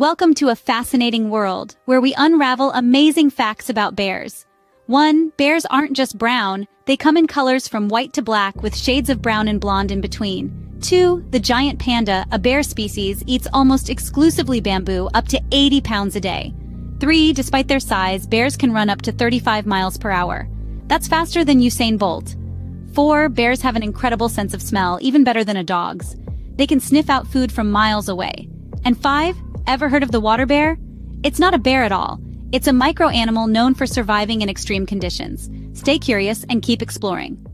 Welcome to a fascinating world where we unravel amazing facts about bears. 1. Bears aren't just brown, they come in colors from white to black with shades of brown and blonde in between. 2. The giant panda, a bear species, eats almost exclusively bamboo, up to 80 pounds a day. 3. Despite their size, bears can run up to 35 miles per hour. That's faster than Usain Bolt. 4. Bears have an incredible sense of smell, even better than a dog's. They can sniff out food from miles away. And 5. Ever heard of the water bear? It's not a bear at all. It's a micro-animal known for surviving in extreme conditions. Stay curious and keep exploring.